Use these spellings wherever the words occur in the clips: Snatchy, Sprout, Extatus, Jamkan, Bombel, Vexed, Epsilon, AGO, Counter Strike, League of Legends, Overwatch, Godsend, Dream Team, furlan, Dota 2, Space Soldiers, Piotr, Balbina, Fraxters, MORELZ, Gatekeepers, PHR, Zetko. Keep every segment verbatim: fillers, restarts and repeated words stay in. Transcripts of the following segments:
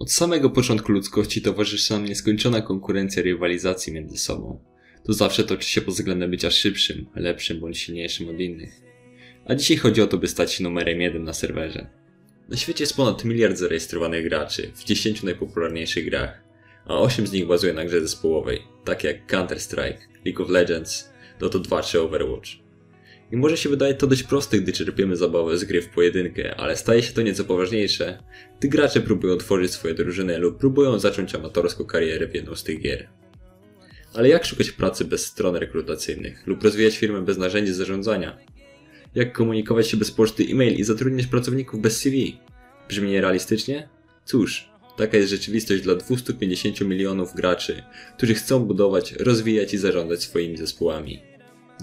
Od samego początku ludzkości towarzyszy nam nieskończona konkurencja rywalizacji między sobą. To zawsze toczy się pod względem bycia szybszym, lepszym bądź silniejszym od innych. A dzisiaj chodzi o to, by stać się numerem jeden na serwerze. Na świecie jest ponad miliard zarejestrowanych graczy w dziesięciu najpopularniejszych grach, a osiem z nich bazuje na grze zespołowej, takie jak Counter Strike, League of Legends, Dota dwa czy Overwatch. I może się wydaje to dość proste, gdy czerpiemy zabawę z gry w pojedynkę, ale staje się to nieco poważniejsze, gdy gracze próbują tworzyć swoje drużyny lub próbują zacząć amatorską karierę w jedną z tych gier. Ale jak szukać pracy bez stron rekrutacyjnych lub rozwijać firmę bez narzędzi zarządzania? Jak komunikować się bez poczty e-mail i zatrudniać pracowników bez C V? Brzmi nierealistycznie? Cóż, taka jest rzeczywistość dla dwustu pięćdziesięciu milionów graczy, którzy chcą budować, rozwijać i zarządzać swoimi zespołami.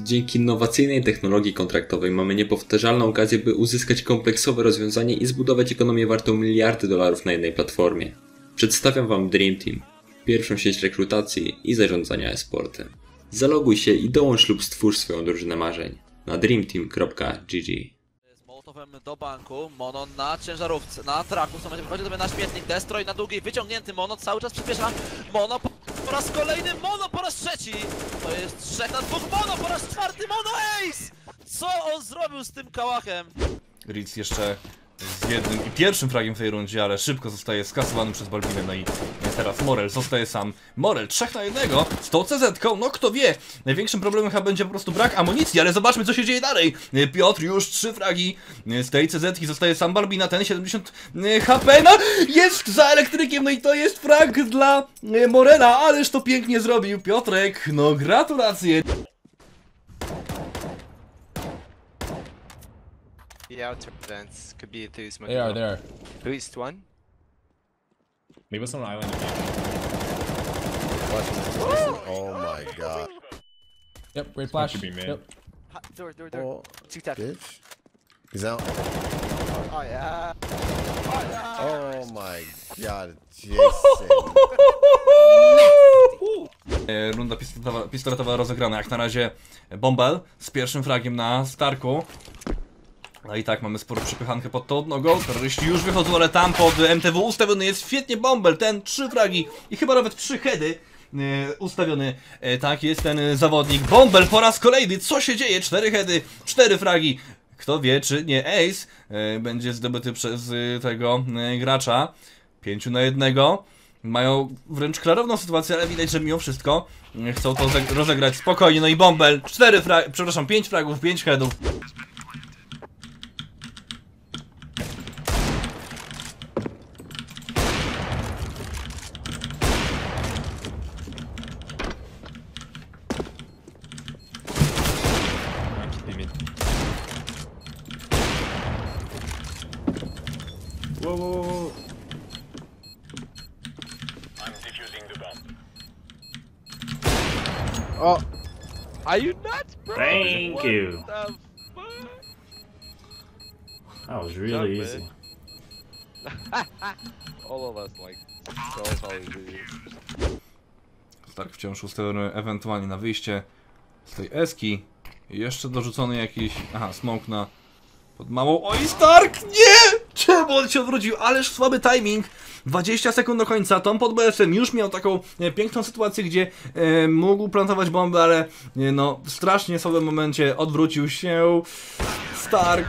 Dzięki innowacyjnej technologii kontraktowej mamy niepowtarzalną okazję, by uzyskać kompleksowe rozwiązanie i zbudować ekonomię wartą miliardy dolarów na jednej platformie. Przedstawiam Wam Dream Team, pierwszą sieć rekrutacji i zarządzania e-sportem. Zaloguj się i dołącz lub stwórz swoją drużynę marzeń na dream team kropka g g. Do banku, Mono na ciężarówce, na traku, co będzie wychodzi sobie na śmietnik, Destroy na długi, wyciągnięty Mono, cały czas przyspiesza, Mono po, po raz kolejny, Mono po raz trzeci, to jest trzech na dwóch, Mono po raz czwarty, Mono Ace! Co on zrobił z tym kałachem? Ritz jeszcze z jednym i pierwszym fragiem w tej rundzie, ale szybko zostaje skasowany przez Balbinę, no i teraz Morel zostaje sam. Morel, trzech na jednego, z tą C Z-ką, no kto wie, największym problemem chyba będzie po prostu brak amunicji, ale zobaczmy, co się dzieje dalej. Piotr już trzy fragi z tej C Z-ki, zostaje sam Balbina, ten siedemdziesiąt HP, no jest za elektrykiem, no i to jest frag dla Morela, ależ to pięknie zrobił Piotrek, no gratulacje. The outer vents could be at least. They are there. At least one. Maybe it's on an island. Oh my god. Yep, great flash. Should be mid. Yep. Door, door, door. Oh, two tap. Bitch. He's out. Oh yeah. Oh, yeah. Oh my god, Jason. Runda pistoletowa, pistoletowa rozegrana. Jak na razie Bombel z pierwszym fragiem na Starku. No i tak, mamy sporą przepychankę pod tą nogą, terroryści już wychodzą, ale tam pod M T W ustawiony jest świetnie Bombel, ten trzy fragi i chyba nawet trzy hedy yy, ustawiony, yy, tak jest ten zawodnik. Bombel po raz kolejny, co się dzieje, cztery hedy, cztery fragi, kto wie czy nie Ace yy, będzie zdobyty przez yy, tego yy, gracza, pięciu na jednego. Mają wręcz klarowną sytuację, ale widać, że mimo wszystko yy, chcą to rozegrać spokojnie, no i Bombel, cztery fragi, przepraszam, pięć fragów, pięć headów. Whoa, whoa, whoa. I'm defusing the bomb. Oh, are you nuts, bro? Thank what you. The fuck? That was really Jump, easy. All of us like totally do. Stark wciąż ustawiony ewentualnie na wyjście z tej eski. Jeszcze dorzucony jakiś, aha, smoke na pod małą. Oj, Stark, nie! Czemu on się odwrócił? Ależ słaby timing. dwadzieścia sekund do końca. Tom pod B S M już miał taką e, piękną sytuację, gdzie e, mógł plantować bombę, ale e, no strasznie w słabym momencie odwrócił się Stark.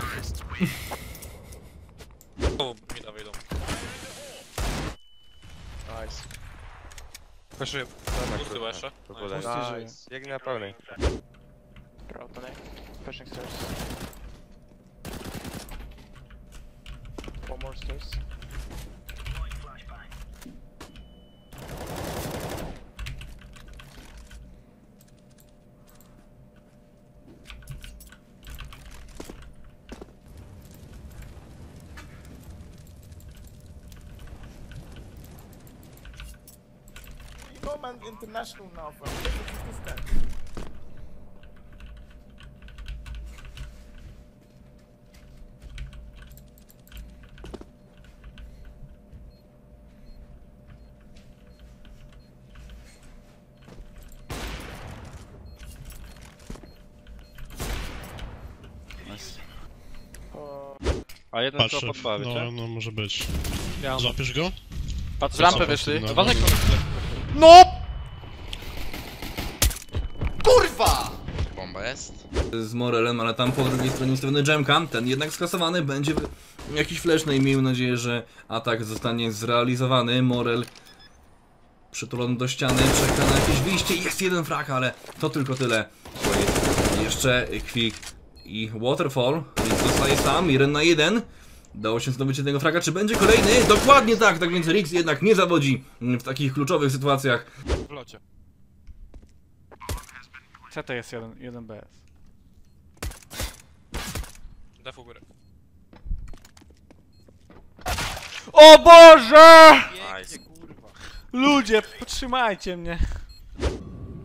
O, mi dawaj dom. Nice. Proszę, pusty łesze. Nice. Jak na pełnej. Proponek. Pushing stairs. One more stairs. You go man international now, bro. What is that? A jeden co podbawię, no, no może być. Miałem. Złapiesz go? Z rampy wyszli. Uważaj, no! Kurwa! Bomba jest. Z Morelem, ale tam po drugiej stronie ustawiony Jamkan. Ten jednak skasowany, będzie jakiś flash, no i miejmy nadzieję, że atak zostanie zrealizowany. Morel przytulony do ściany, czeka na jakieś wyjście. Jest jeden frag, ale to tylko tyle. Jeszcze Quick i Waterfall, więc zostaje sam, jeden na jeden. Dało się zdobyć jednego fraga, czy będzie kolejny? Dokładnie tak, tak więc Rix jednak nie zawodzi w takich kluczowych sytuacjach. W locie. Co to jest jeden, jeden B S? Def u górę. O Boże! Nice. Ludzie, potrzymajcie mnie.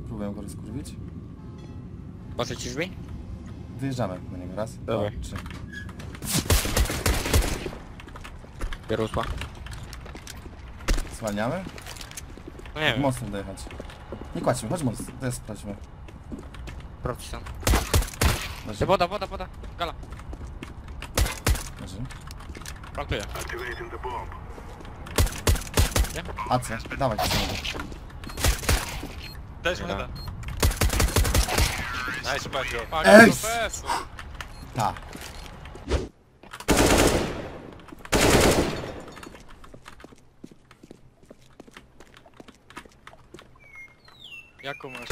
Próbuję go rozkurwić. Patrzę ci drzwi? Wyjeżdżamy, na niego raz, dwa, trzy. Pierusła. Zwalniamy? No nie wiem. Mostem dojechać. Nie kładźmy, chodź most, to jest, sprawdźmy. Proci tam. Woda, woda, woda. Gala. Leży. Plantuję. Nie? A co? Dawaj. Dajesz mu wodę. Nice, bardzo. Ej! Tak. Jaką masz?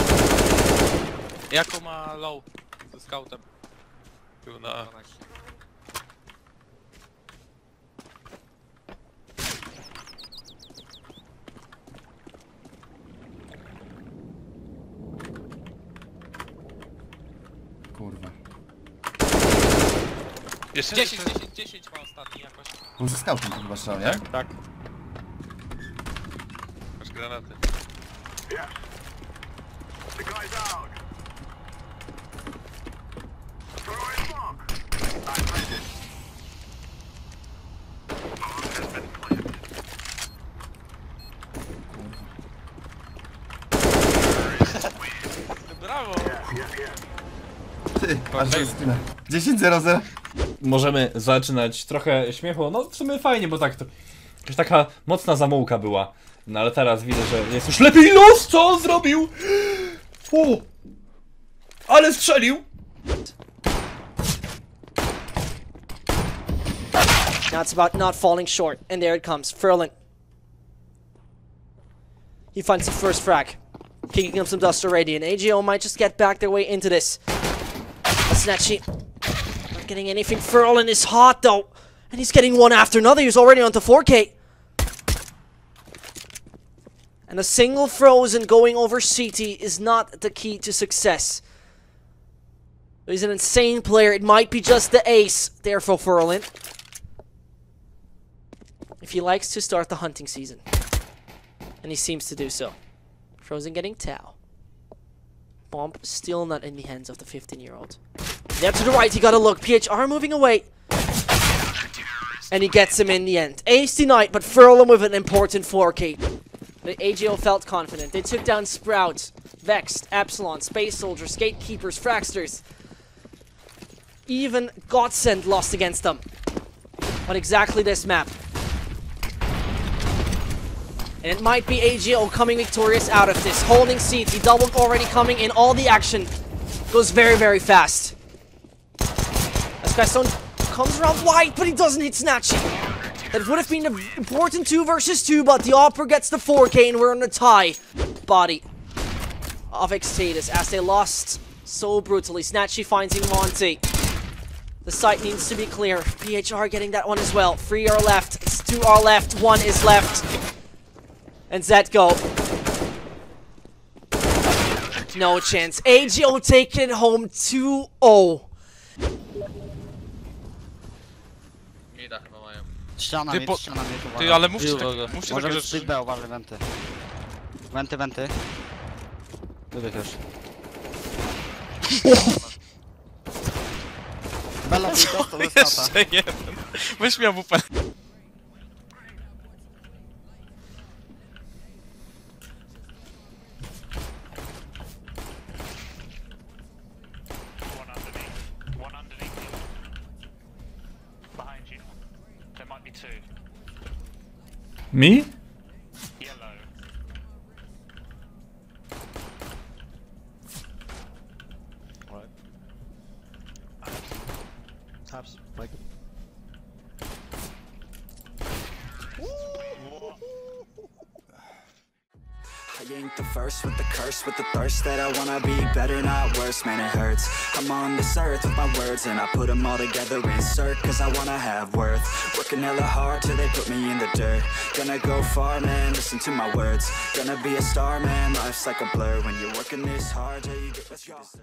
Jaką ma low ze scoutem? Tu na... Kurwa. Jeszcze dziesięć, dziesięć, dziesięć ma ostatni jakoś. Był ze scoutem chyba strzał, nie? Tak, tak. Masz granaty. Yeah. Brawo! Ty, dziesięć zero zero. Możemy zaczynać trochę śmiechu. No w sumie fajnie, bo tak to jakaś taka mocna zamułka była. No ale teraz widzę, że jest już lepiej. Los, co on zrobił? O! Ale strzelił! Now it's about not falling short, and there it comes. Furlan. He finds the first frag. Kicking up some dust already, and A G O might just get back their way into this. Snatchy. Not getting anything. Furlan is hot though, and he's getting one after another. He's already onto four K. And a single frozen going over C T is not the key to success. He's an insane player. It might be just the ace there for Furlan, if he likes to start the hunting season. And he seems to do so. Frozen getting Tau. Bomb still not in the hands of the fifteen year old. There to the right, he got a look. P H R moving away. And he gets him in the end. Ace tonight, but Furlan with an important four K. The A G O felt confident. They took down Sprout, Vexed, Epsilon, Space Soldiers, Gatekeepers, Fraxters. Even Godsend lost against them. On exactly this map. And it might be A G O coming victorious out of this. Holding seats, the double already coming in. All the action goes very, very fast. As Godsend comes around wide, but he doesn't hit Snatchy. That would have been an important two versus two, but the Opera gets the four K and we're in a tie. Body of Extatus as they lost so brutally. Snatchy finds Monty. The site needs to be clear. P H R getting that one as well. Three are left, it's two are left, one is left. And Zetko. No chance. A G O taking it home two zero. Ściana, ty, po... ściana mnie, ty, ale mówcie tak, mówcie takie rzeczy. Może B, uważaj, wenty. Wenty, wenty. Wybieg już. Bella dostał, dostał. Jeszcze jeden. Myś miał W P. Me? tops, Mike. I ain't the first with the curse, with the thirst that I wanna be better, not worse, man it hurts. I'm on this earth with my words and I put them all together, insert, cause I wanna have worth. Working hella hard till they put me in the dirt. Gonna go far, man, listen to my words. Gonna be a star, man, life's like a blur. When you're working this hard till you get what you deserve.